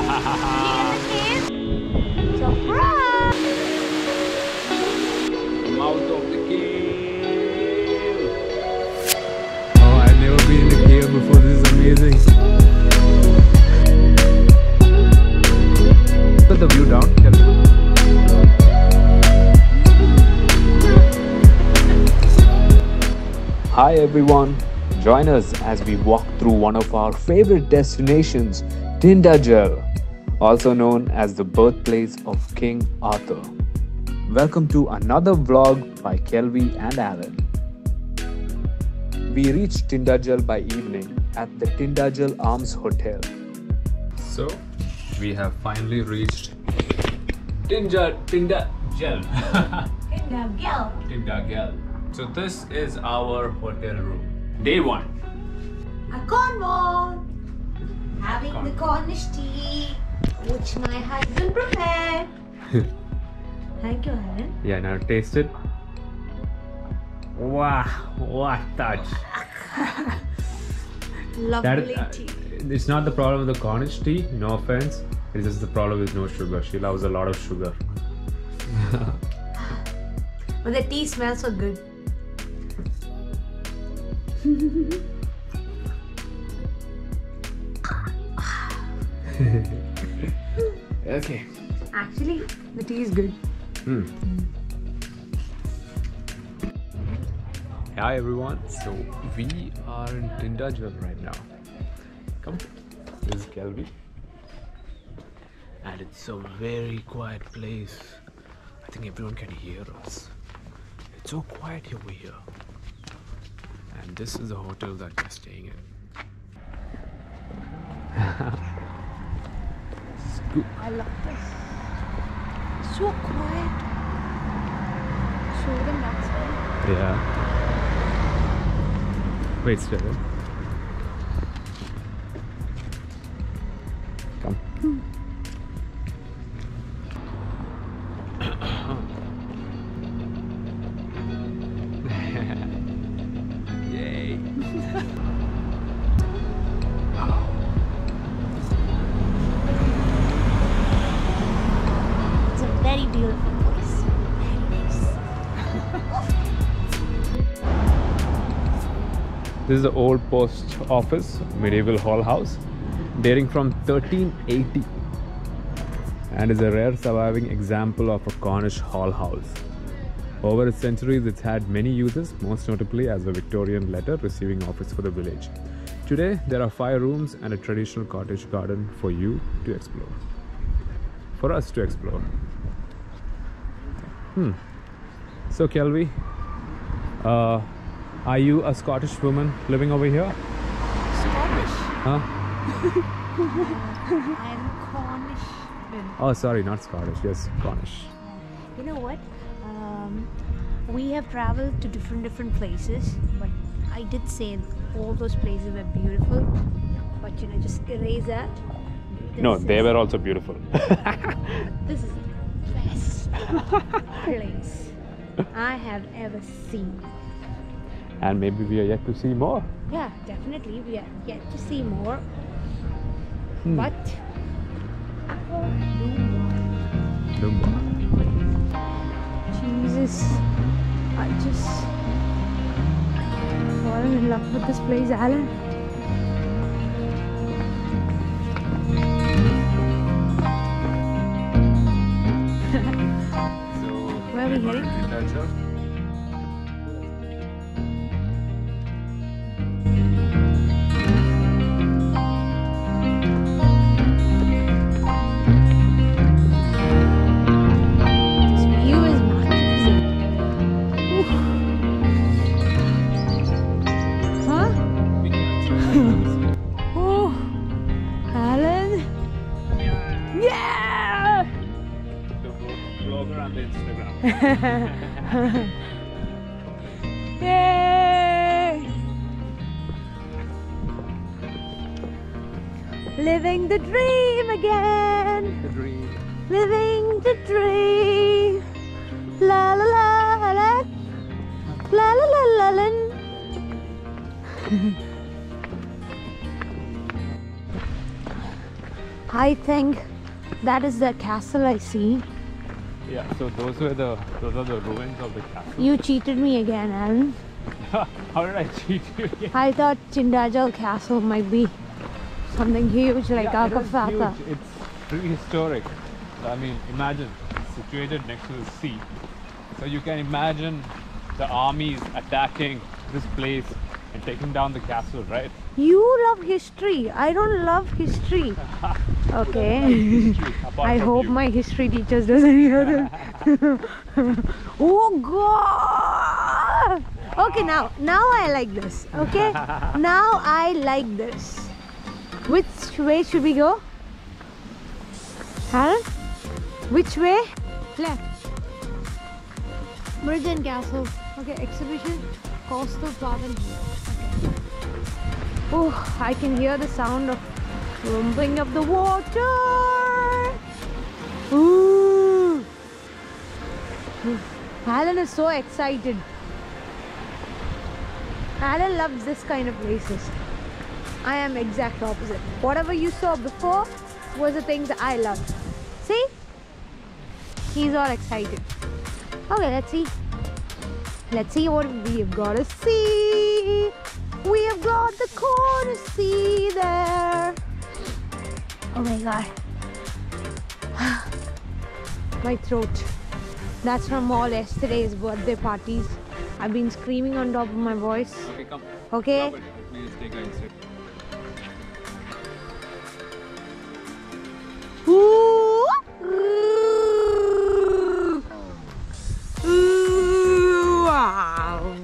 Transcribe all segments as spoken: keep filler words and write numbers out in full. Here is surprise! Mouth of the cave! Oh, I've never been in the cave before. This is amazing. Look at the view down. Hi everyone, join us as we walk through one of our favorite destinations, Tintagel, also known as the birthplace of King Arthur. Welcome to another vlog by Kelvie and Alan. We reached Tintagel by evening at the Tintagel Arms Hotel. So, we have finally reached Tintagel. Tintagel. Tintagel. Tintagel. So this is our hotel room. Day one. A Cornwall. Having Corn the Cornish tea, which my husband prepared. Thank you, Alan. Yeah, now taste it. Wow, what touch. Lovely that, tea. Uh, it's not the problem with the Cornish tea, no offense. It's just the problem with no sugar. She loves a lot of sugar. But the tea smells so good. Okay. Actually, the tea is good. Mm. Mm. Hi everyone. So we are in Tintagel right now. Come. This is Kelvie. And it's a very quiet place. I think everyone can hear us. It's so quiet over here. And this is the hotel that we're staying in. Scoop. I love this. So quiet. So the next one. Yeah. Wait, stay there. Come. Hmm. This is the old post office, medieval hall house, dating from thirteen eighty, and is a rare surviving example of a Cornish hall house. Over its centuries, it's had many uses, most notably as a Victorian letter receiving office for the village. Today, there are five rooms and a traditional cottage garden for you to explore. For us to explore. Hmm. So, Kelvie, uh, are you a Scottish woman living over here? Scottish? Huh? I'm Cornish. Oh, sorry, not Scottish. Yes, Cornish. You know what? Um, we have traveled to different different places, but I did say all those places were beautiful. But you know, just erase that. This no, they were also beautiful. This is the best place I have ever seen. And maybe we are yet to see more. Yeah, definitely we are yet to see more. Hmm. But no more. No more. Jesus, I just fallen in love with this place, Alan. So, where are we heading? Yay! Living the dream again. The dream. Living the dream. La la la la. La la la la la. I think that is the castle I see. Yeah, so those were the those are the ruins of the castle. You cheated me again, Alan. How did I cheat you again? I thought Tintagel Castle might be something huge like yeah, Agafata. It it's prehistoric. I mean, imagine it's situated next to the sea. So you can imagine the armies attacking this place and taking down the castle, right? You love history. I don't love history. Okay. History, I hope you. My history teacher doesn't hear it. Oh God! Okay, now, now I like this. Okay, now I like this. Which way should we go? Alan? Which way? Left. Merlin's Castle. Okay, exhibition. Coastal Garden. Oh, I can hear the sound of rumbling of the water. Ooh. Alan is so excited. Alan loves this kind of places. I am exact opposite. Whatever you saw before was the things I loved. See? He's all excited. Okay, let's see. Let's see what we've got to see. We have got the corner sea there. Oh my God. My throat. That's from all yesterday's birthday parties. I've been screaming on top of my voice. Okay, come. Okay. Come, we'll take a sip. Ooh. Ooh. Ooh. Wow.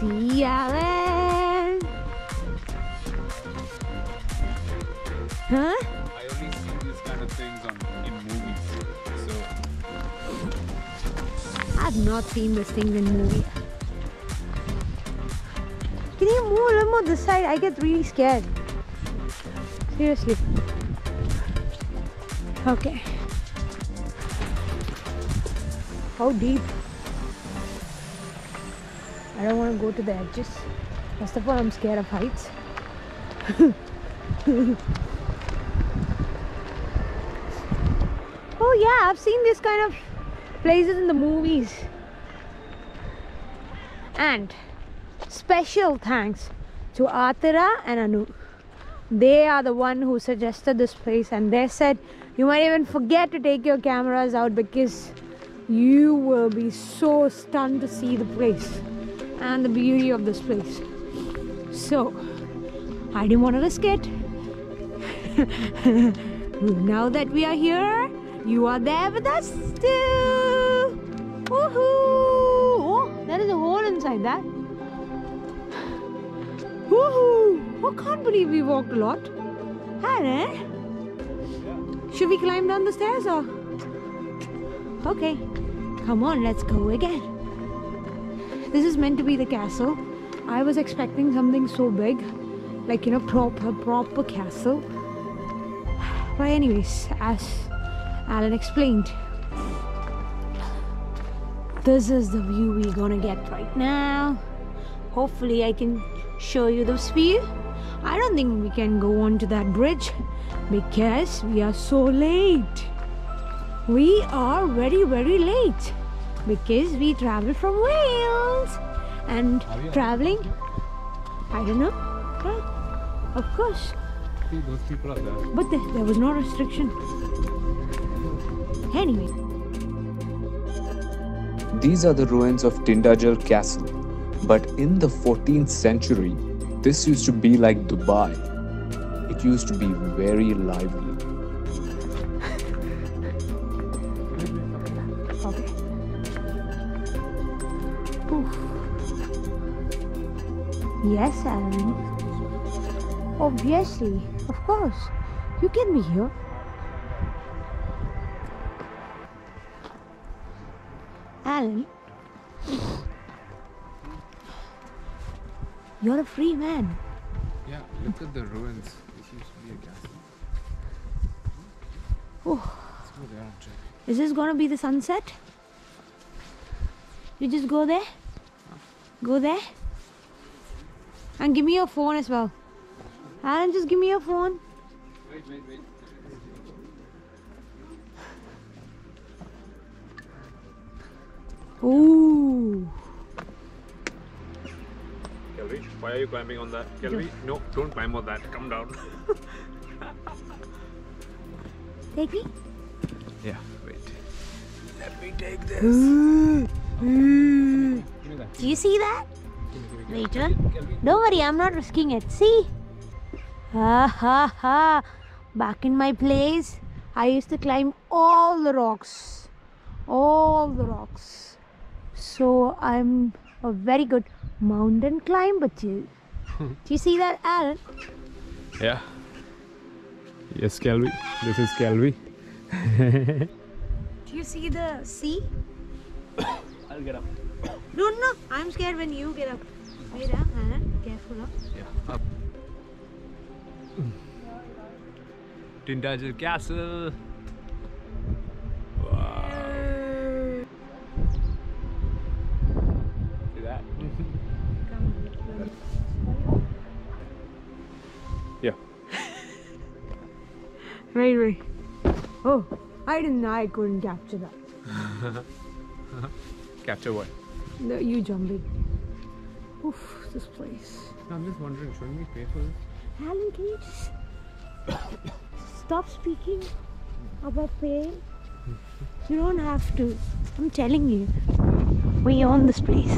See, Alan. Huh? I only see these kind of things on, in movies. So I've not seen this thing in movies. Can you move a little more this side? I get really scared. Seriously. Okay. How deep? I don't want to go to the edges. First of all, I'm scared of heights. Oh yeah, I've seen this kind of places in the movies. And special thanks to Athira and Anu. They are the one who suggested this place, and they said you might even forget to take your cameras out because you will be so stunned to see the place and the beauty of this place. So I didn't want to risk it. Now that we are here, you are there with us too. Woohoo! Oh, there is a hole inside that. Woohoo! I can't believe we walked a lot. Alan? Should we climb down the stairs or? Okay, come on, let's go again. This is meant to be the castle. I was expecting something so big, like, you know, proper, proper castle. But anyways, as Alan explained, this is the view we're gonna get right now. Hopefully I can show you this view. I don't think we can go on to that bridge because we are so late. We are very very late because we travel from Wales and traveling. I don't know. Yeah, of course. See, those people are there. But th there was no restriction. Anyway. These are the ruins of Tintagel Castle, but in the fourteenth century, this used to be like Dubai. It used to be very lively. Okay. Oof. Yes, Alan. Obviously, of course. You can be here. Alan. You're a free man. Yeah, look at the ruins. This used to be a castle. Oh. Let's go there and check. Is this gonna be the sunset? You just go there? Huh? Go there? And give me your phone as well. Alan, just give me your phone. Wait, wait, wait. Ooh. Kelvie, why are you climbing on that? Kelvie, no, don't climb on that. Come down. Take me? Yeah, wait. Let me take this. Ooh. Ooh. Do you see that? Later. Don't worry, I'm not risking it. See? Ha ha ha. Back in my place, I used to climb all the rocks. All the rocks. So I'm a very good mountain climber too. Do you see that, Alan? Yeah. Yes, Kelvie. This is Kelvie. Do you see the sea? I'll get up. No, no, I'm scared when you get up. Wait up, Anna. Careful up. Yeah, up. Tintagel Castle. Wow. See that? Come on. Yeah. Right, right. Oh, I didn't know I couldn't capture that. Capture what? No, you jumping. Oof, this place. I'm just wondering, shouldn't we pay for this? Alan, can you just stop speaking about paying? You don't have to. I'm telling you. We own this place.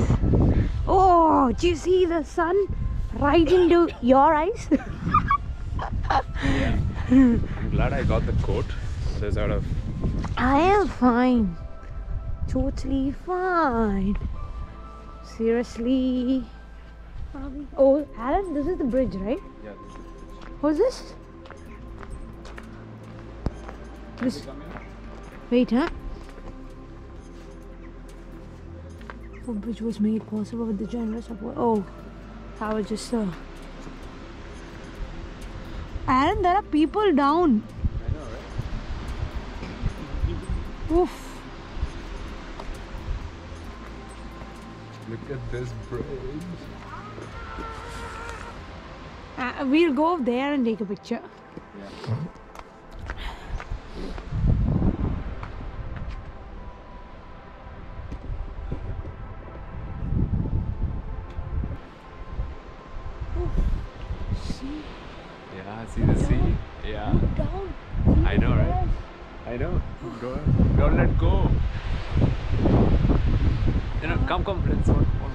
Oh, do you see the sun right into your eyes? Yeah. I'm glad I got the coat. Otherwise, I would have. I am fine. Totally fine. Seriously. Oh, Alan, this is the bridge, right? Yeah, this is the bridge. What is this? This... Wait, huh? The bridge was made possible with the generous support. Oh, I was just... Uh... Alan, there are people down. I know, right? Oof. Look at this bridge. Uh, we'll go there and take a picture. Yeah. Oh, sea. Yeah, see the down. Sea. Yeah. Down. See I know, right? Down. I know. Go. Go. Let go. You know, come, come, let's one, one.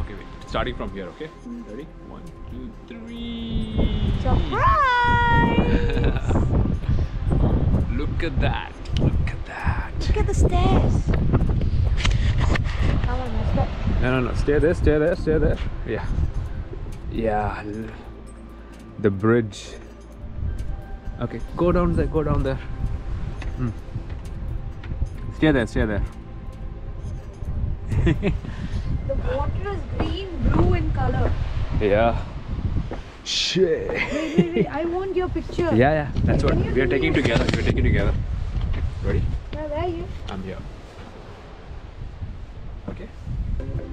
Okay, wait. Starting from here, okay? Mm. Ready? One, two, three. Surprise! Look at that! Look at that! Look at the stairs. Come on, let's go. No, no, no. Stay there. Stay there. Stay there. Yeah. Yeah. The bridge. Okay, go down there. Go down there. Mm. Stay there. Stay there. The water is green, blue in color. Yeah. Shit. Wait, wait, wait. I want your picture. Yeah, yeah. That's what we are taking together. We are taking together. Ready? Where are you? I'm here. Okay. Come here.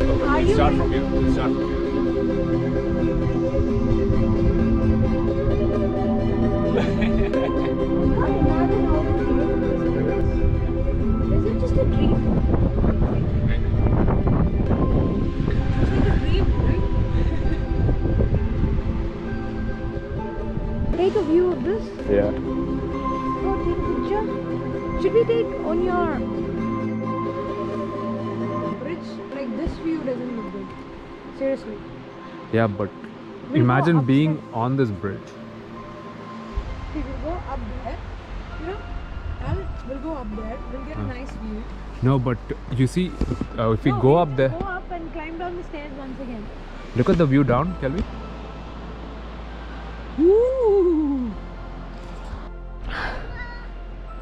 Okay, are you start from here. Let's start from here. Take a view of this? Yeah. Go take a picture. Should we take on your bridge? Like this view doesn't look good. Seriously. Yeah, but we'll imagine being on this bridge. We will go up there. You know, I'll, we'll go up there. We'll get uh. a nice view. No, but you see, uh, if we no, go we up there. Go up and climb down the stairs once again. Look at the view down, shall we? Ooh.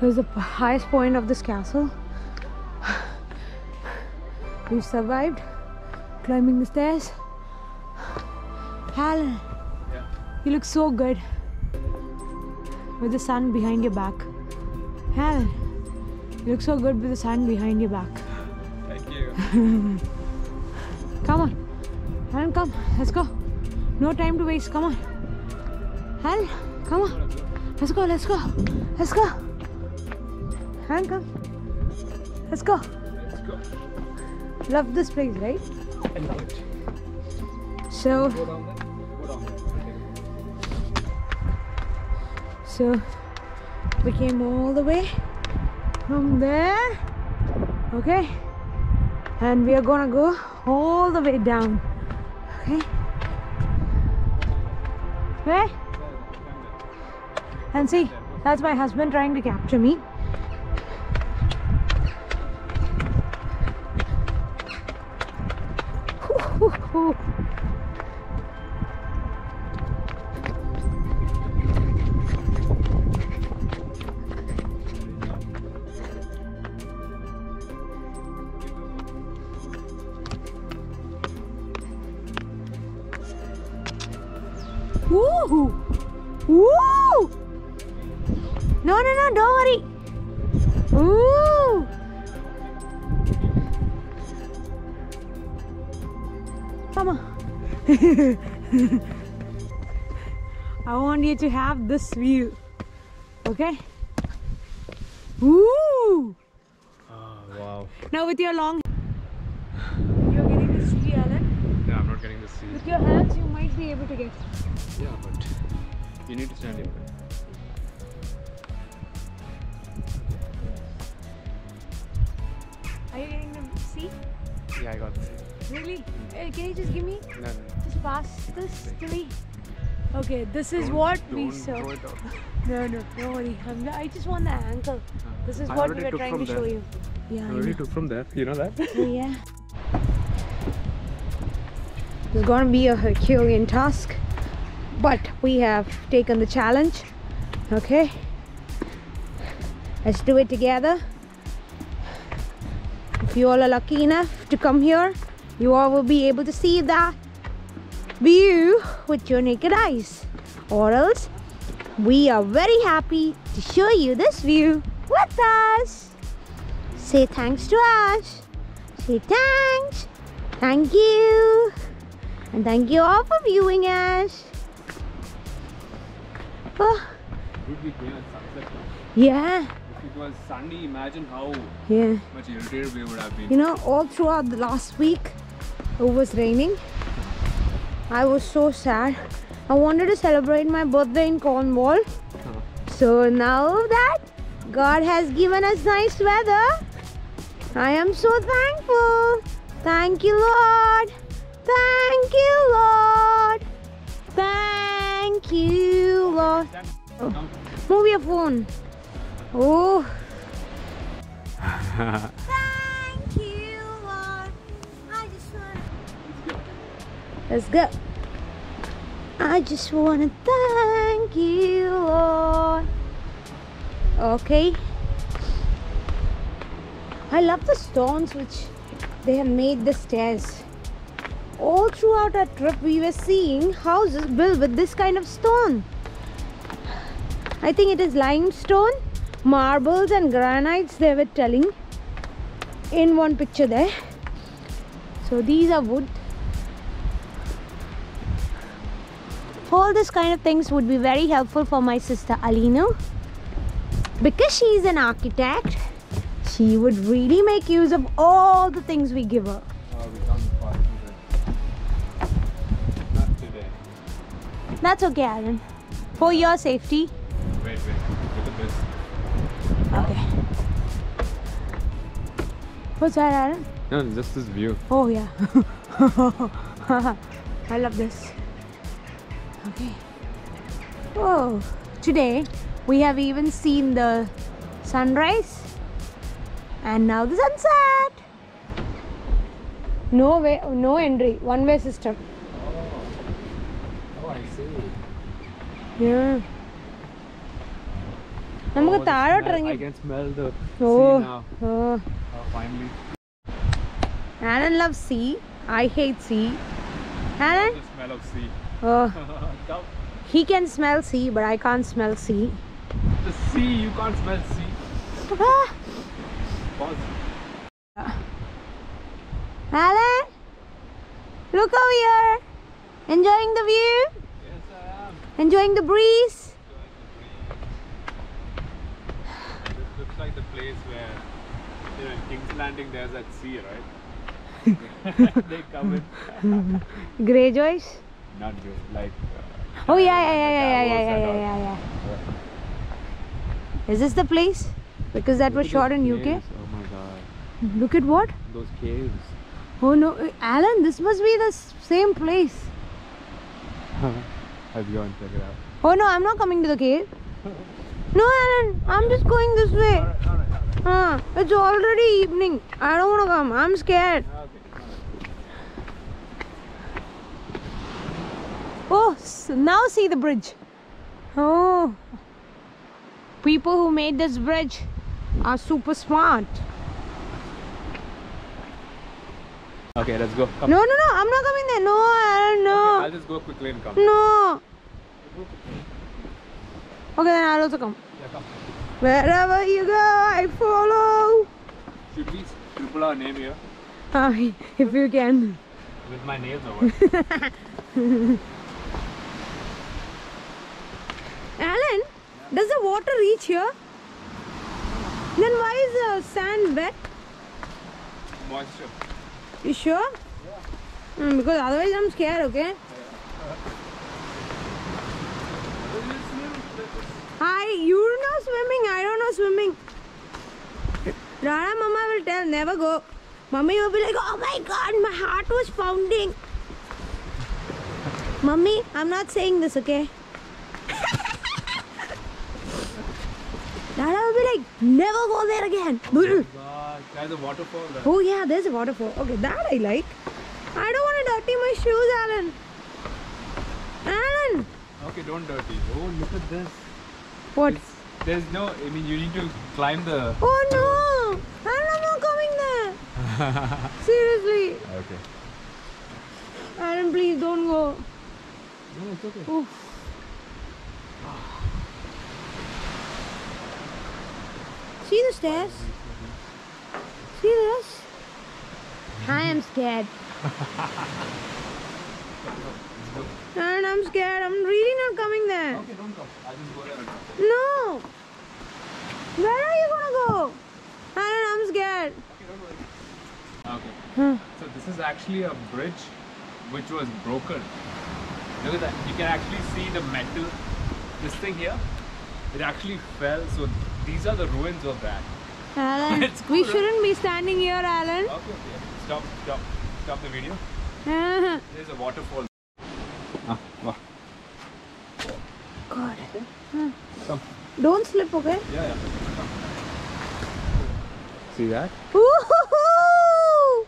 This is the highest point of this castle. We've survived climbing the stairs. Alan, yeah. You look so good with the sun behind your back. Alan, you look so good with the sun behind your back. Thank you. go. Come on. Alan, come. Let's go. No time to waste. Come on. Alan, come on. Let's go. Let's go. Let's go. Alan, come. Let's go. Let's go. Love this place, right? I love it. So, go down there. Go down there. Okay. So, we came all the way from there, okay, and we are gonna go all the way down, okay, right? And see, that's my husband trying to capture me. Woo! Woo! No, no, no, don't worry. Woo! Come on. I want you to have this view. Okay? Woo! Oh, wow. Now with your long... You're getting the sea, Alan? No, I'm not getting the sea. With your hands, you might be able to get... Yeah, but you need to stand in front. Are you getting the C? Yeah, I got the C. Really? Uh, can you just give me? No, no. Just pass this to me. Okay, this is don't, what don't we saw. No, no, don't worry. I'm, I just want the angle. This is I what we were trying to there. show you. Yeah. I already I took from there. You know that? Yeah. It's gonna be a Herculean task. But we have taken the challenge, okay? Let's do it together. If you all are lucky enough to come here, you all will be able to see that view with your naked eyes. Or else, we are very happy to show you this view with us. Say thanks to us. Say thanks. Thank you. And thank you all for viewing us. Oh. Good we came at sunset now. Yeah. If it was sunny, imagine how yeah. much irritated we would have been. You know, all throughout the last week, it was raining. I was so sad. I wanted to celebrate my birthday in Cornwall. Huh. So now that God has given us nice weather, I am so thankful. Thank you, Lord. Thank you, Lord. Thank you, Lord. Oh. Move your phone. Oh. Thank you, Lord. I just wanna. Let's go. I just wanna thank you, Lord. Okay. I love the stones which they have made the stairs. All throughout our trip, we were seeing houses built with this kind of stone. I think it is limestone, marbles and granites, they were telling in one picture there. So these are wood. All this kind of things would be very helpful for my sister Alina. Because she is an architect, she would really make use of all the things we give her. That's okay, Alan. For your safety. Wait, wait. Get the best. Okay. What's that, Alan? No, just this view. Oh, yeah. I love this. Okay. Oh, today we have even seen the sunrise and now the sunset. No way, no entry. One-way system. Yeah. Oh, I can smell the oh, sea now. Oh. Oh, finally. Alan loves sea. I hate sea. Alan? I love the smell of sea. Oh. He can smell sea, but I can't smell sea. The sea, you can't smell sea. Ah. Pause. Alan, look over here. Enjoying the view? Yes, I am. Enjoying the breeze? Enjoying the breeze. This looks like the place where, you know, in King's Landing there's that sea, right? They come in. Greyjoys? Not you, like... Uh, oh yeah, yeah, yeah, yeah, yeah, yeah, yeah, yeah, yeah. Is this the place? Because that Look was shot in U K. Caves. Oh my god. Look at what? Those caves. Oh no, Alan, this must be the same place. I'll go and check it out. Oh no, I'm not coming to the cave. No, Alan, I'm just going this way. Alright, alright, alright. Ah, it's already evening. I don't want to come. I'm scared. Okay, right. Oh, so now see the bridge. Oh. People who made this bridge are super smart. Okay, let's go. Come. No, no, no, I'm not coming there. No, Alan, no. Okay, I'll just go quickly and come. No. Okay, then I'll also come. Yeah, come. Wherever you go, I follow. Should we scribble our name here? Uh, if you can. With my nails or what? Alan? Does the water reach here? Then why is the sand wet? Moisture. You sure? Yeah. Mm, because otherwise I'm scared, okay? Yeah. Hi, you know swimming, I don't know swimming. Rara Mama will tell, never go. Mummy will be like, oh my god, my heart was pounding. Mummy, I'm not saying this, okay? Dada will be like, never go there again. Oh god, there's a waterfall there. Oh yeah, there's a waterfall. Okay, that I like. I don't want to dirty my shoes, Alan. Alan! Okay, don't dirty. Oh, look at this. What? It's, there's no, I mean, you need to climb the... Oh no! Alan, I'm not coming there. Seriously. Okay. Alan, please don't go. No, it's okay. Oof. See the stairs? See this? I am scared. And I'm scared. I'm really not coming there. Okay, don't go. I'll just go there. No! Where are you gonna go? And I'm scared. Okay, don't worry. Okay. Huh. So this is actually a bridge which was broken. Look at that. You can actually see the metal. This thing here. It actually fell, so these are the ruins of that. Alan, cool, we shouldn't right? be standing here, Alan. Okay, okay. Stop, stop, stop the video. Uh-huh. There's a waterfall. Ah, wow. God. Okay. Huh. Come. Don't slip, okay? Yeah, yeah. Come. See that? Woohoo!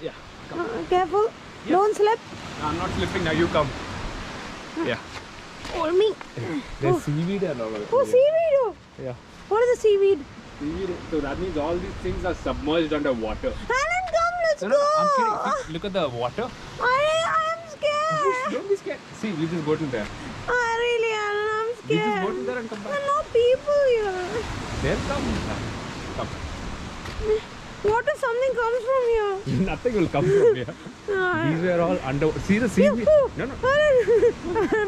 Yeah, come. Uh, careful. Yeah. Don't slip. No, I'm not slipping now, you come. Uh. Yeah. Hold me. There's oh. seaweed and all. Oh, seaweed! Oh. Yeah. What is a seaweed? Seaweed. So that means all these things are submerged under water. Alan, come, let's no, no, go! I'm kidding. See, look at the water. I am scared. Don't be scared. See, we just go to there. I oh, really, Alan, I'm scared. We just go to there and come back. There are no people here. There's some. Come. What if something comes from here? Nothing will come from here. No, these were all under. See the sea. No, no.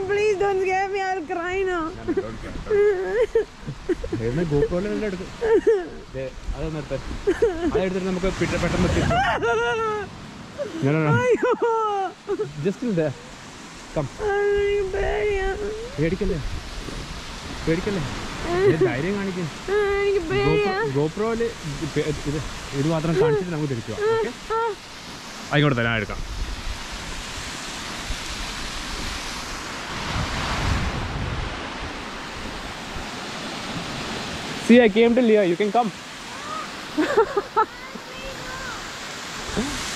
Please don't scare me. I'll cry now. No, no, don't cry. There's my GoPro. There. That's my pet. I did not make Peter Peter make. No, no, no. Just till there. Come. I'm bad. Ready, come. Ready, come. This diary, I need. GoPro ले इधर आतरा कांटे ना हमको देखते हो, okay? I got देना ad का। See, I came to Leah. You can come.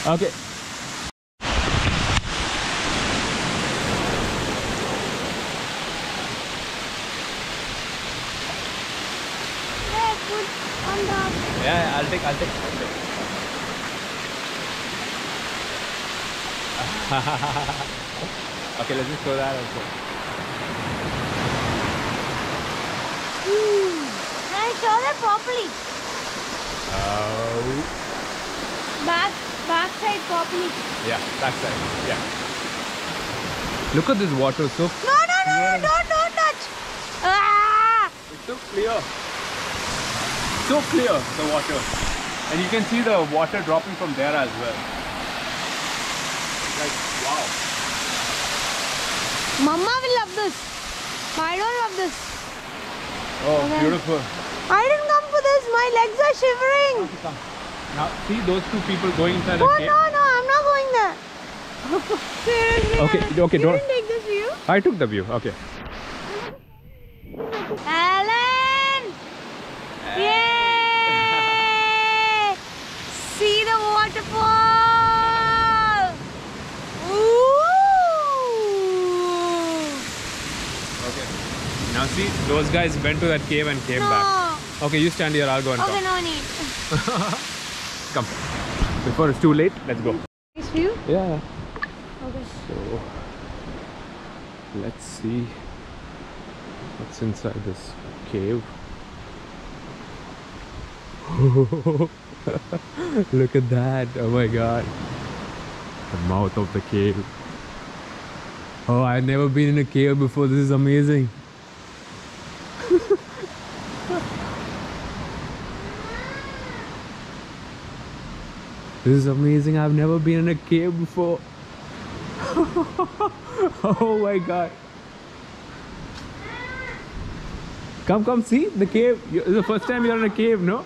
Okay. Yeah, I'll take, I'll take. Okay, let's just go that also. Mm, I saw that properly. Oh. Back. Backside copy. Yeah, backside. Yeah. Look at this water, so. No, no, no, yeah. no, don't, don't touch. Ah! It's so clear. So clear, the water. And you can see the water dropping from there as well. Like, wow. Mama will love this. I don't love this. Oh, okay. Beautiful. I didn't come for this. My legs are shivering. Now, see those two people going inside oh, the cave? Oh, no, no. I'm not going there. okay, okay. You don't didn't take this view? I took the view. Okay. Alan! Yay! See the waterfall! Ooh! Okay. Now see, those guys went to that cave and came no. back. Okay, you stand here. I'll go and okay, come. Okay, no need. Come. Before it's too late, let's go. This view? Yeah. Okay. So, let's see what's inside this cave. Look at that. Oh my god. The mouth of the cave. Oh, I've never been in a cave before. This is amazing. This is amazing. I've never been in a cave before. Oh my god. Come, come, see the cave. This is the first time you're in a cave, no?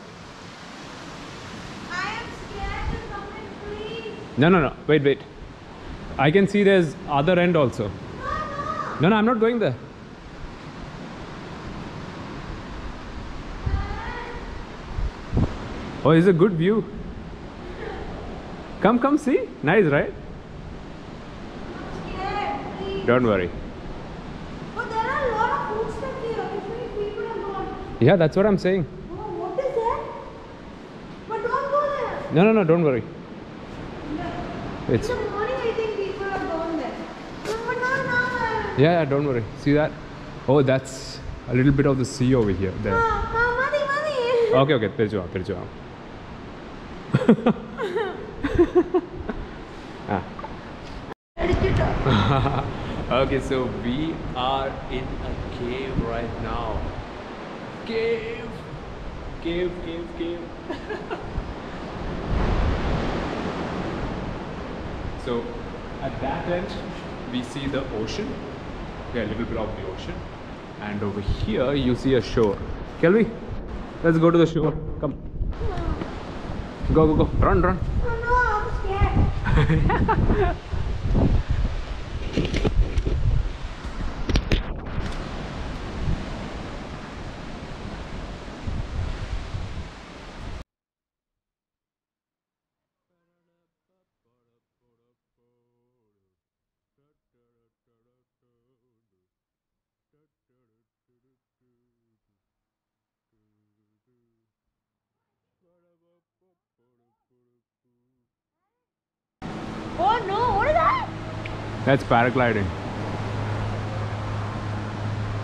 I am scared to come and please. No, no, no. Wait, wait. I can see there's other end also. No, no. No, no, I'm not going there. Oh, it's a good view. Come, come, see. Nice, right? Scared, don't worry. But there are a lot of footsteps here. If many people are gone. Yeah, that's what I'm saying. Oh, what is that? But don't go there. No, no, no, don't worry. No. It's. In the morning, I think people are gone there. No, but not now. Yeah, yeah, don't worry. See that? Oh, that's a little bit of the sea over here. There. Ah, ah, money, money. Okay, okay. There you are. There you are. ah. Okay, so we are in a cave right now. Cave! Cave, cave, cave. So, at that end, we see the ocean. Okay, a little bit of the ocean. And over here, you see a shore. Kelvie, let's go to the shore. Come. Go, go, go. Run, run. That's paragliding.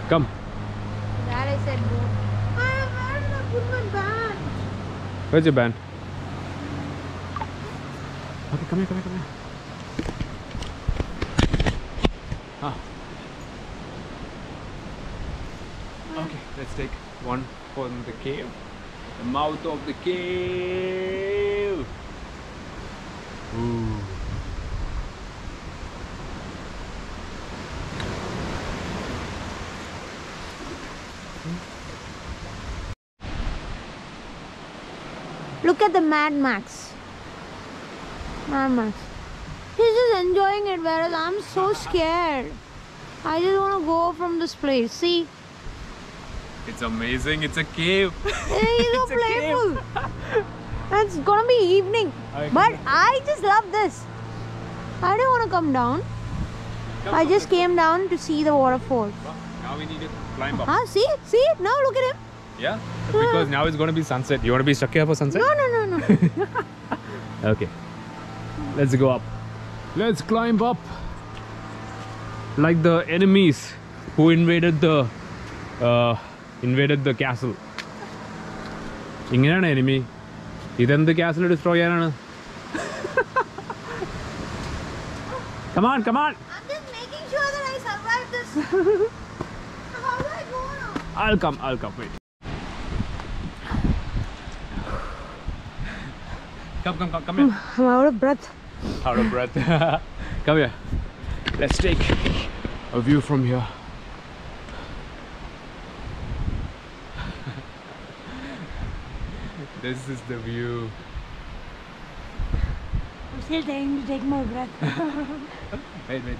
Come. That I said no. I don't put my band. Where's your band? Okay, come here, come here, come here. Ah. Okay, let's take one from the cave. The mouth of the cave. Ooh. Look at the Mad Max. Mad Max. He's just enjoying it, whereas I'm so scared. I just want to go from this place. See? It's amazing. It's a cave. It's so playful. It's gonna be evening. I but know. I just love this. I don't want to come down. Come I just came down to see the waterfall. Now we need to climb up. Ah, see? See? Now look at him. Yeah, because now it's going to be sunset. You want to be stuck here for sunset? No, no, no, no. Okay. Let's go up. Let's climb up. Like the enemies who invaded the uh, invaded the castle. Ingerana enemy. Idan the castle destroy. Come on, come on. I'm just making sure that I survive this. How do I go now? I'll come, I'll come, wait. Come, come, come, come here. I'm out of breath. Out of breath. Come here. Let's take a view from here. This is the view. I'm still trying to take my breath. Wait, wait.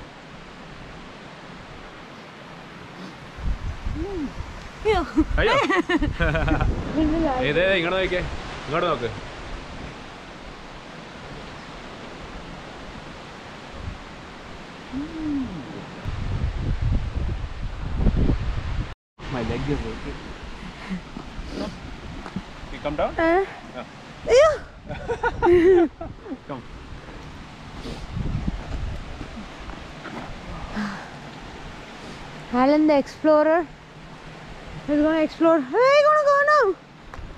Mm. Ew. Hey, hey, come here. Come here. My leg is working. You come down? Uh, yeah. Yeah. Come. Alan the explorer is going to explore. Where are you going to go now?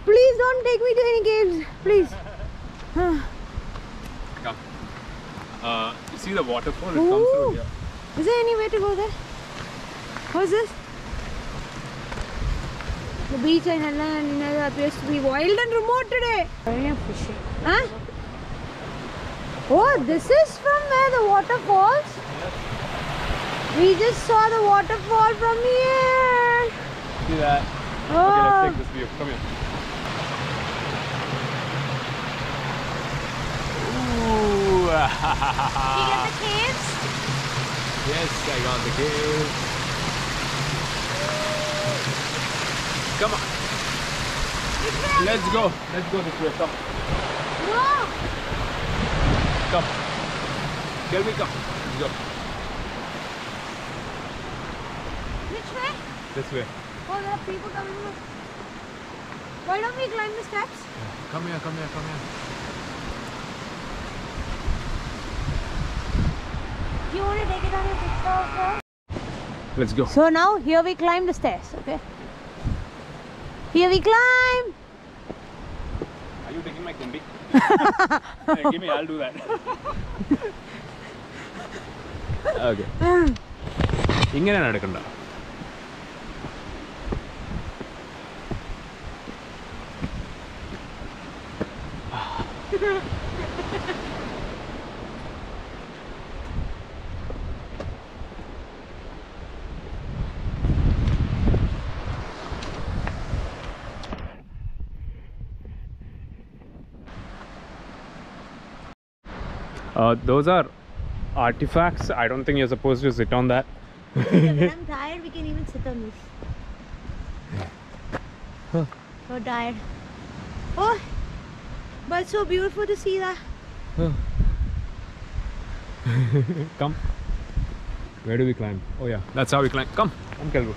Please don't take me to any caves. Please. Huh. Come. Uh, you see the waterfall? It Ooh. comes through here. Is there any way to go there? What's this? The beach in Alina appears to be wild and remote today. Fishing. Huh? Oh, this is from where the water falls? Yes. We just saw the waterfall from here. See that? Oh. Okay, let's take this view. Come here. Ooh. Did you get the caves? Yes, I got the caves. Come on. Let's go. Let's go this way. Come. No. Come. Kelvie, come. Let's go. Which way? This way. Oh, there are people coming up. Why don't we climb the steps? Come here, come here, come here. Do you want to take it on your picture also? Let's go. So now, here we climb the stairs, okay? Here we climb! Are you taking my combi? Hey, give me, I'll do that. Okay. Ingane nadakunda. Uh, those are artifacts. I don't think you're supposed to sit on that. When I'm tired, we can even sit on this. Huh. So tired. Oh, but so beautiful to see that. Huh. Come. Where do we climb? Oh yeah, that's how we climb. Come, come, Kelvie.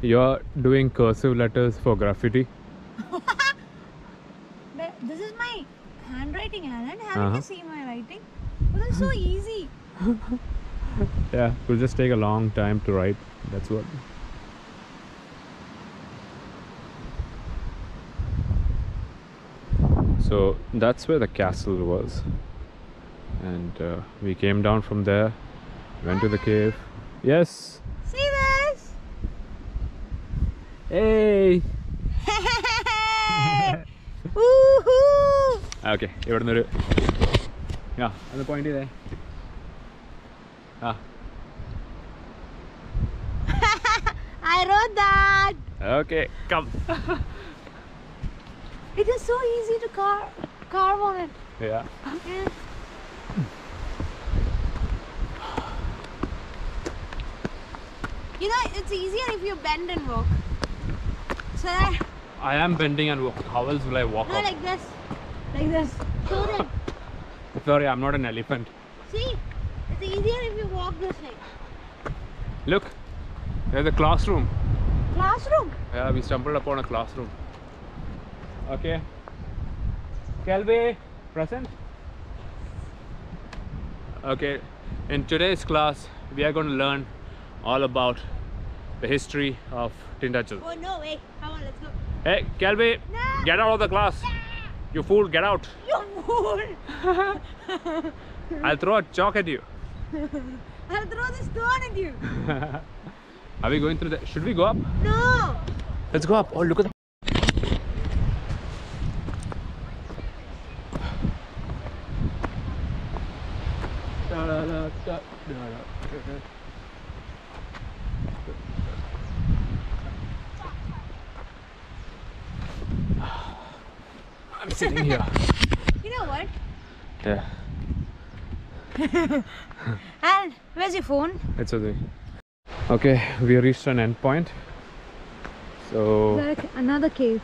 You're doing cursive letters for graffiti. This is my handwriting, Alan. Haven't uh-huh. you seen my writing? Well, it's so easy. Yeah, it will just take a long time to write. That's what. So that's where the castle was, and uh, we came down from there, went Hi. to the cave. Yes. See this? Hey. Okay, here we Yeah, another point there. Ah. I wrote that. Okay, come. It is so easy to car carve on it. Yeah. Yeah. You know, it's easier if you bend and walk. So that. I am bending and walking. How else will I walk? No, up? like this. Like this. Show them. Sorry, I'm not an elephant. See? It's easier if you walk this way. Look. There's a classroom. Classroom? Yeah, we stumbled upon a classroom. Okay. Kelvie, present? Okay. In today's class, we are going to learn all about the history of Tintagel. Oh, no, wait. Come on, let's go. Hey, Kelvie, no. Get out of the class. Yeah. You fool, get out! You fool! I'll throw a chalk at you. I'll throw the stone at you. Are we going through the... Should we go up? No! Let's go up. Oh, look at that. I'm sitting here. You know what? Yeah. Alan, where's your phone? It's okay. Okay, we reached an end point. So like another cave.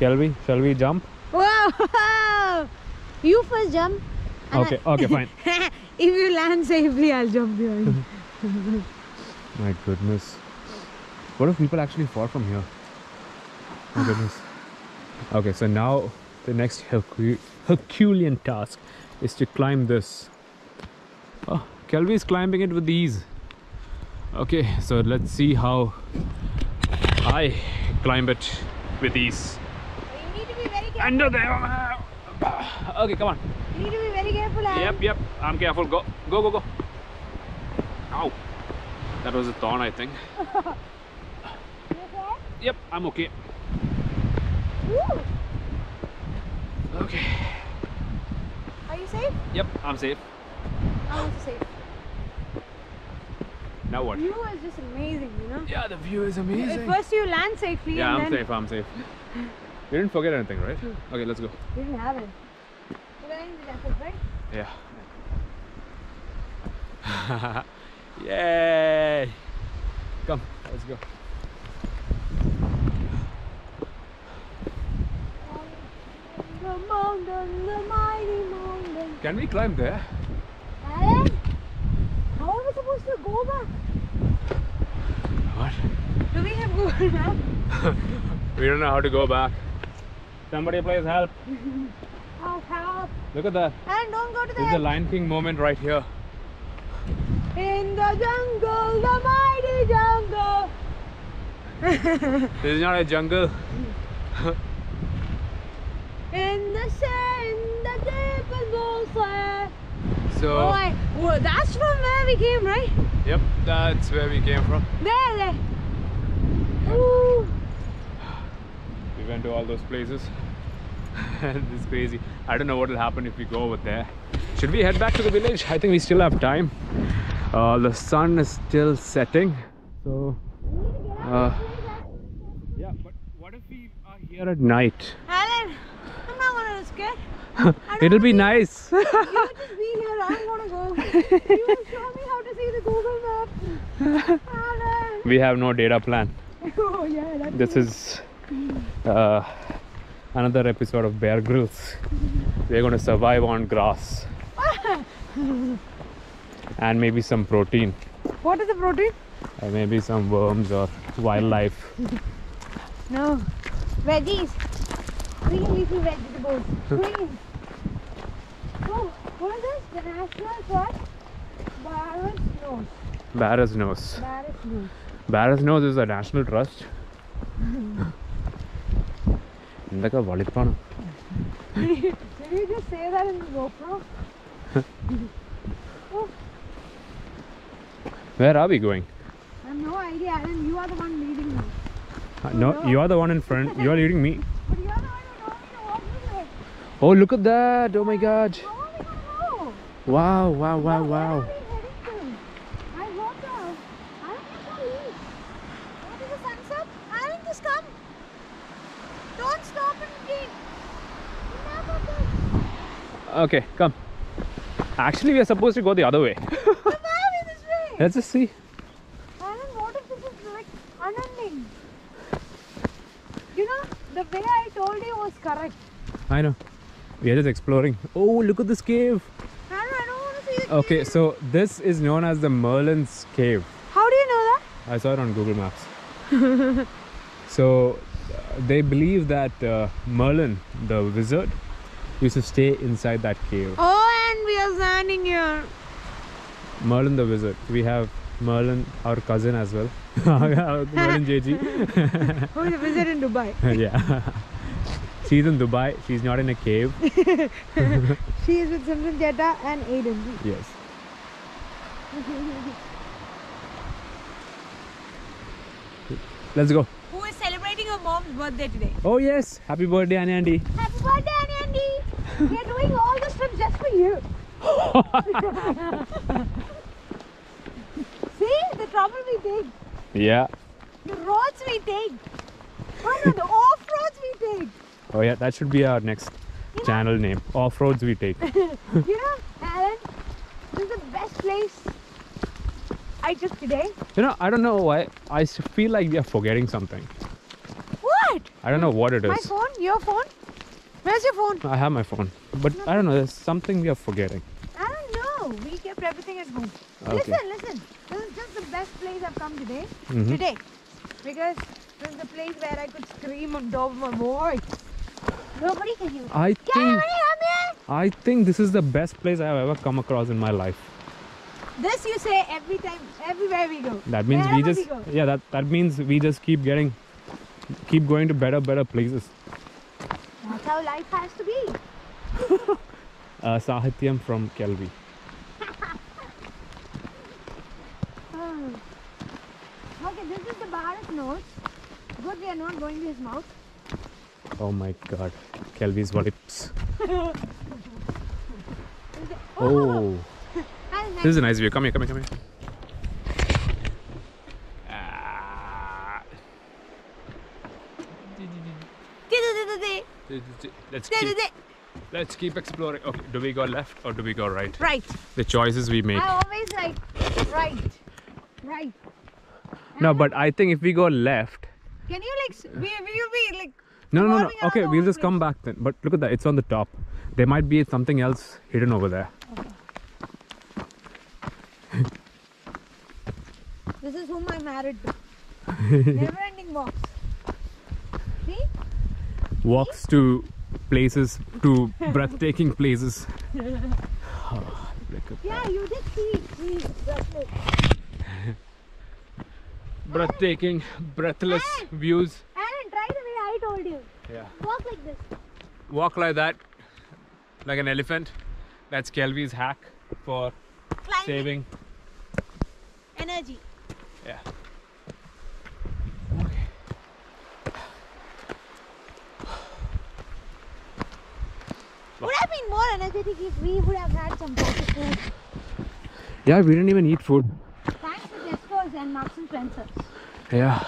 Kelvie, shall we jump? Wow! You first jump. Okay, I... okay, fine. If you land safely, I'll jump behind. My goodness. What if people actually fall from here? My goodness. Okay, so now the next Hercu Herculean task is to climb this. Oh, Kelvie is climbing it with ease. Okay, so let's see how I climb it with ease. You need to be very careful. Under there. Okay, come on. You need to be very careful, Alan. Yep, yep. I'm careful. Go, go, go, go. Ow. That was a thorn, I think. You okay? Yep, I'm okay. Woo. Okay. Are you safe? Yep, I'm safe. I'm also safe. Now what? The view is just amazing, you know? Yeah, the view is amazing. At first you land safely. Yeah, and I'm then... safe, I'm safe. You didn't forget anything, right? Okay, let's go. You didn't have it. You got anything to do, right? Yeah. Yay! Come, let's go. The mountain, the mighty mountain. Can we climb there? Alan? How are we supposed to go back? What? Do we have Google Maps? We don't know how to go back. Somebody please help. Help, help. Look at that. Alan, don't go to the... This is the Lion King moment right here. In the jungle, the mighty jungle. This is not a jungle. In the sand, the deep and low sand. So, oh, I, well, that's from where we came, right? Yep, that's where we came from. There, there. Ooh. We went to all those places. This is crazy. I don't know what will happen if we go over there. Should we head back to the village? I think we still have time. Uh, the sun is still setting. So, uh, yeah, but what if we are here at night? Alan. It'll be nice. You just be here, I'm gonna go. You will show me how to see the Google map. Alan. We have no data plan. Oh yeah, that's This is uh, another episode of Bear Grylls. We're gonna survive on grass. And maybe some protein. What is the protein? Uh, maybe some worms or wildlife. No. Veggies. Green leafy vegetables. Green. Oh, what is this? The national park? Barra's Nose. Barra's Nose. Barra's Nose. Barra's Nose is a national trust. Did you just say that in the GoPro? Oh. Where are we going? I have no idea, Alan. You are the one leading me. Uh, no, oh, no, you are the one in front. You are leading me. But you are the one. Oh, look at that! Oh my god! Oh, we wow, wow, wow, no, wow! Where are we heading to? I walked out. I don't think so. What is the sunset? Alan, just come! Don't stop and dig! Never go! Okay, come. Actually, we are supposed to go the other way. Come on, this way! Let's just see. Alan, what if this is like unending? You know, the way I told you was correct. I know. We are just exploring. Oh, look at this cave. I don't, I don't want to see the Okay, cave. So this is known as the Merlin's Cave. How do you know that? I saw it on Google Maps. So uh, they believe that uh, Merlin, the wizard, used to stay inside that cave. Oh, and we are standing here. Merlin the wizard. We have Merlin, our cousin as well. Merlin J G. Oh, the wizard in Dubai. Yeah. She's in Dubai. She's not in a cave. She is with Simran Jetta and Aiden. Yes. Let's go. Who is celebrating her mom's birthday today? Oh yes! Happy birthday, Anandi. Happy birthday, Anandi. We are doing all this trip just for you. See the trouble we take. Yeah. The roads we take. Oh no, the off-roads we take. Oh yeah, that should be our next you channel know, name. Off-roads we take. You know, Alan, this is the best place I took today. You know, I don't know why. I feel like we are forgetting something. What? I don't know what it is. My phone? Your phone? Where's your phone? I have my phone. But no. I don't know, there's something we are forgetting. I don't know. We kept everything at home. Okay. Listen, listen. This is just the best place I've come today. Mm-hmm. Today. Because this is the place where I could scream on top of my voice. Nobody can hear me. I think, can anybody hear me? I think this is the best place I have ever come across in my life. This you say every time, everywhere we go. That means wherever we just we yeah. That that means we just keep getting, keep going to better, better places. That's how life has to be. uh, Sahityam from Kelvie. Okay, this is the Barra's Nose. Good, we are not going to his mouth. Oh my God, Kelvie's lips. Oh. This is a nice view. Come here, come here, come here. Ah. Let's keep, let's keep exploring. Okay, do we go left or do we go right? Right. The choices we make. I always like right, right. No, but I think if we go left. Can you like? We will be like. No, no, no. Okay, we'll just come back then. But look at that. It's on the top. There might be something else hidden over there. Okay. This is whom I married to. Never ending walks. See? Walks See? to places, to breathtaking places. Oh, yeah, you did see. see breathless. breathtaking, Alan, breathless Alan, views. Alan, try the way I told you. Yeah. Walk like this. Walk like that, like an elephant. That's Kelvie's hack for Climbing. saving energy. Yeah. Okay. Would have been more energetic if we would have had some proper food. Yeah, we didn't even eat food. Thanks to Tesco's and Marks and Spencer. Yeah.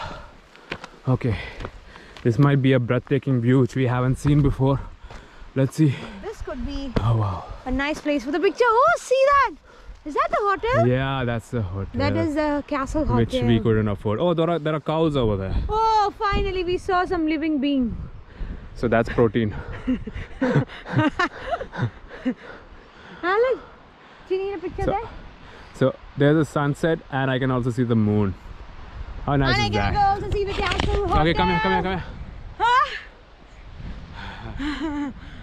Okay. This might be a breathtaking view which we haven't seen before. Let's see. This could be oh, wow. a nice place for the picture. Oh, see that? Is that the hotel? Yeah, that's the hotel. That is the castle hotel. Which we couldn't afford. Oh, there are, there are cows over there. Oh, finally we saw some living being. So that's protein. Alan, do you need a picture so, there? So there's a sunset and I can also see the moon. How nice and is that? And I can that? also see the castle hotel. Okay, come here, come here,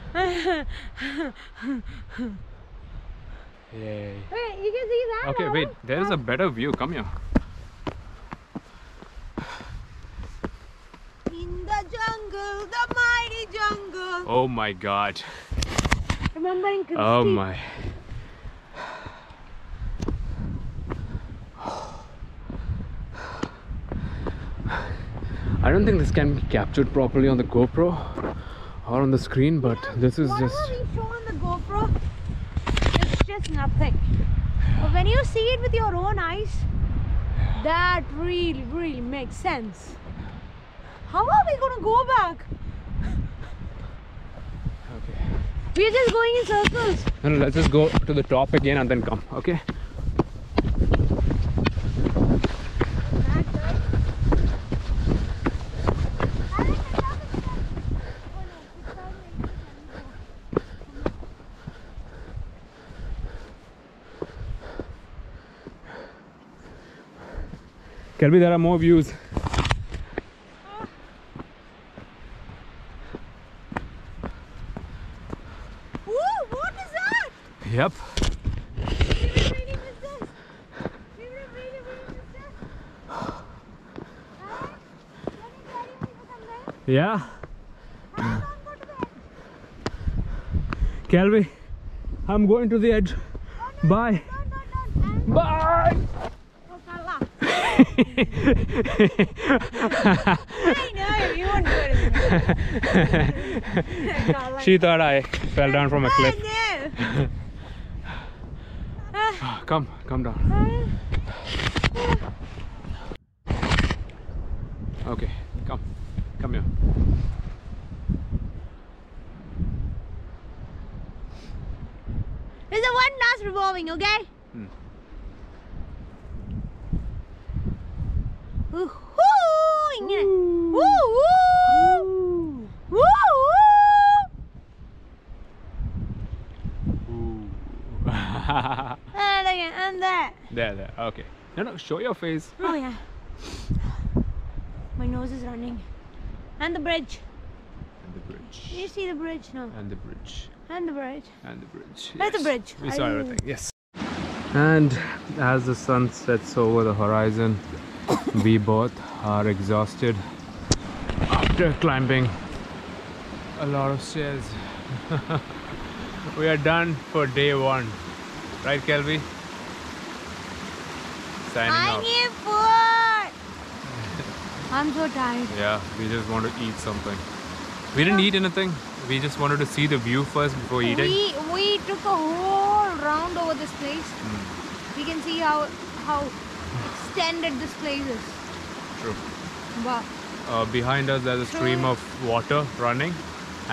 come here. Huh? Yay. Wait, you can see that. Okay, wait, there is a better view. Come here. In the jungle, the mighty jungle. Oh my God. Remembering Christy. Oh my. I don't think this can be captured properly on the GoPro or on the screen, but you know, this is just. Nothing, but when you see it with your own eyes, that really really makes sense. How are we gonna go back? Okay, we're just going in circles. No, no, let's just go to the top again and then come. Okay, Kelvie, there are more views. Oh. Ooh, what is that? Yep. We were really missed this. We were really, really missed this. Alright, let me carry people from there. Yeah. I don't go to the Kelvie, I'm going to the edge. Oh, no, bye. No, no, no. Bye. I know, you won't go to the She thought I fell down from a cliff. Oh, no. Come, come down. Okay, come. Come here. There's a one last revolving, okay? Hmm. Woo hoo! Woo woo! Woo woo! Woo! Ah, look at that. There, there. Okay. No, no. Show your face. Oh yeah. My nose is running. And the bridge. And the bridge. Did you see the bridge now? And the bridge. And the bridge. And the bridge. Yes. That's the bridge. We saw everything. Yes. And as the sun sets over the horizon, we both are exhausted after climbing a lot of stairs. We are done for day one, right, Kelvie? Signing off. I need food. I'm so tired. Yeah, we just want to eat something. We didn't eat anything. We just wanted to see the view first before eating. We we took a whole round over this place. Mm. We can see how how. extended this place is. True. Wow. Uh, behind us there's a True. stream of water running,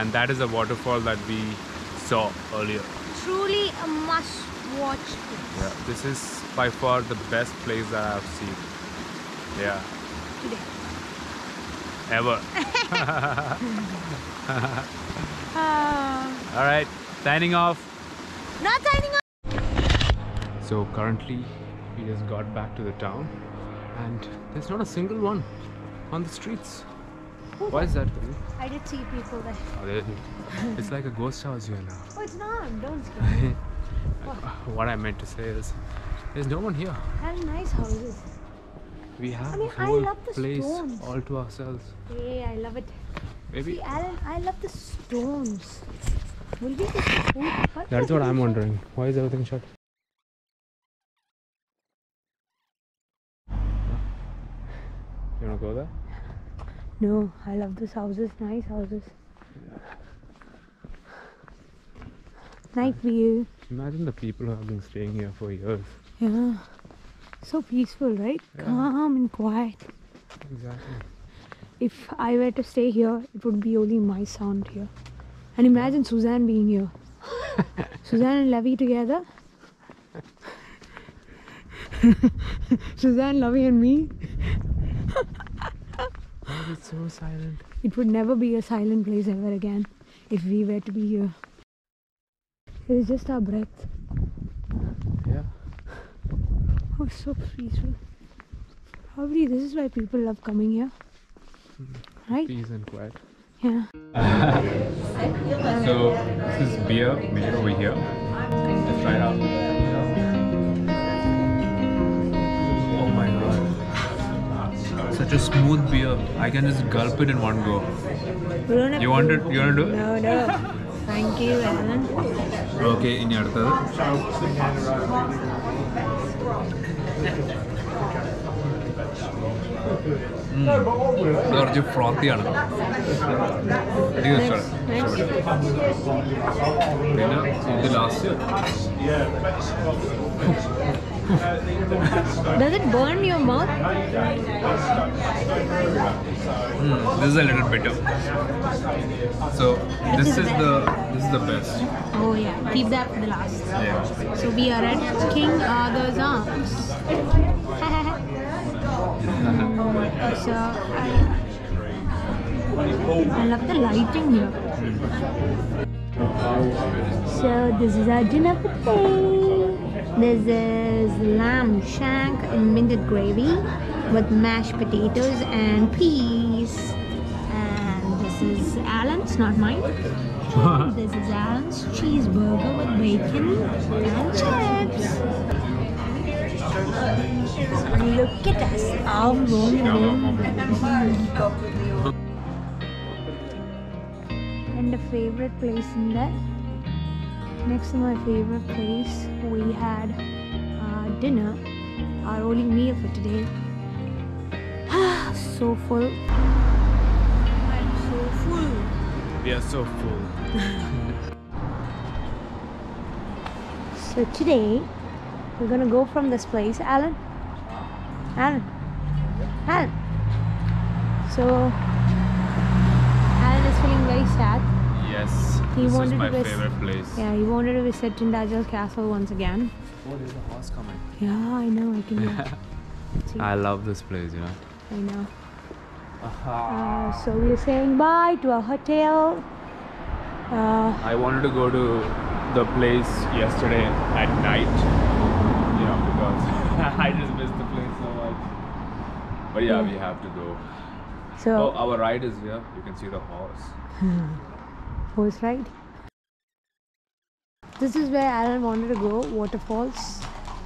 and that is a waterfall that we saw earlier. Truly a must watch place. Yeah, this is by far the best place that I have seen. Yeah. Today. Ever. uh, Alright, signing off. Not signing off! So currently we just got back to the town and there's not a single one on the streets. Ooh. Why is that? I did see people there. Oh, it's like a ghost house here now. Oh, it's not. Don't scare me. What I meant to say is there's no one here. And nice houses. We have I mean, I love the place stones. all to ourselves. Yeah, I love it. Maybe. See, Alan, I love the stones. Will we get food? What That's what I'm wondering. Shut? Why is everything shut? You wanna go there? No, I love those houses, nice houses. Yeah. Night view. Imagine the people who have been staying here for years. Yeah. So peaceful, right? Yeah. Calm and quiet. Exactly. If I were to stay here, it would be only my sound here. And imagine yeah. Suzanne being here. Suzanne and Levy together. Suzanne, Levy and me. It's so silent. It would never be a silent place ever again if we were to be here. It is just our breath. Yeah. Oh, it's so peaceful. Probably this is why people love coming here. Mm-hmm. Right? Peace and quiet. Yeah. So this is beer made over here. Let's try it out. Oh my god. Such a smooth beer. I can just gulp it in one go. We don't have you want to, it? You want to do it? No, no. Thank you, Alan. Okay, in your turn. It's frothy. It's the last year. Does it burn your mouth? Mm, this is a little bitter. So this is, is the this is the best. Oh yeah, keep that for the last. Yeah. So we are at King Arthur's Arms. So I, I love the lighting here. Mm. So this is our dinner for today. This is lamb shank in minted gravy with mashed potatoes and peas. And this is Alan's, not mine. This is Alan's cheeseburger with bacon and chips. Look at us, all rolling. And the favorite place in there? next to my favorite place, we had uh, dinner, our only meal for today. So full. I'm so full. We are so full. So today, we're gonna go from this place. Alan? Alan? Alan? So, Alan is feeling very sad. Yes, he this wanted is my to favorite place. Yeah, he wanted to visit Tintagel Castle once again. Oh, there's a horse coming. Yeah, I know, I can hear. I love this place, you know. I know. Uh, so we are saying bye to our hotel. Uh, I wanted to go to the place yesterday at night, you know, because I just missed the place so much. But yeah, yeah. we have to go. So oh, our ride is here. You can see the horse. Horse ride. This is where Alan wanted to go. Waterfalls.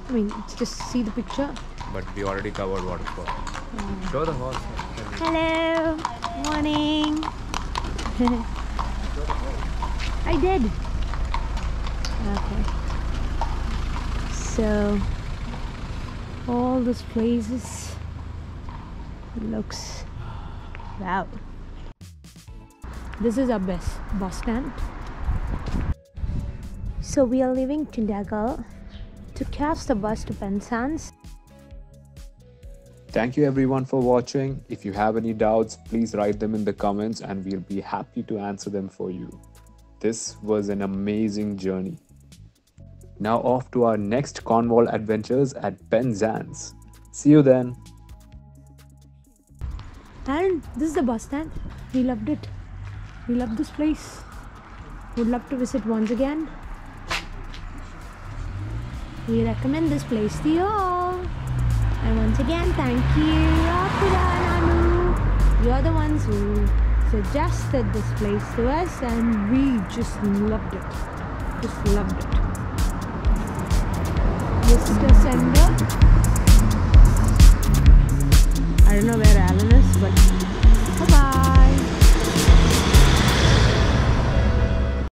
I mean, just see the picture. But we already covered waterfall. Mm. Show the horse. Hello. Morning. I did. Okay. So all those places looks wow. This is our best bus stand. So we are leaving Tintagel to catch the bus to Penzance. Thank you everyone for watching. If you have any doubts, please write them in the comments and we'll be happy to answer them for you. This was an amazing journey. Now off to our next Cornwall adventures at Penzance. See you then. And this is the bus stand. We loved it. We love this place. Would love to visit once again. We recommend this place to you all. And once again, thank you, Athira and Anu. You're the ones who suggested this place to us and we just loved it. Just loved it. Mister Sender. I don't know where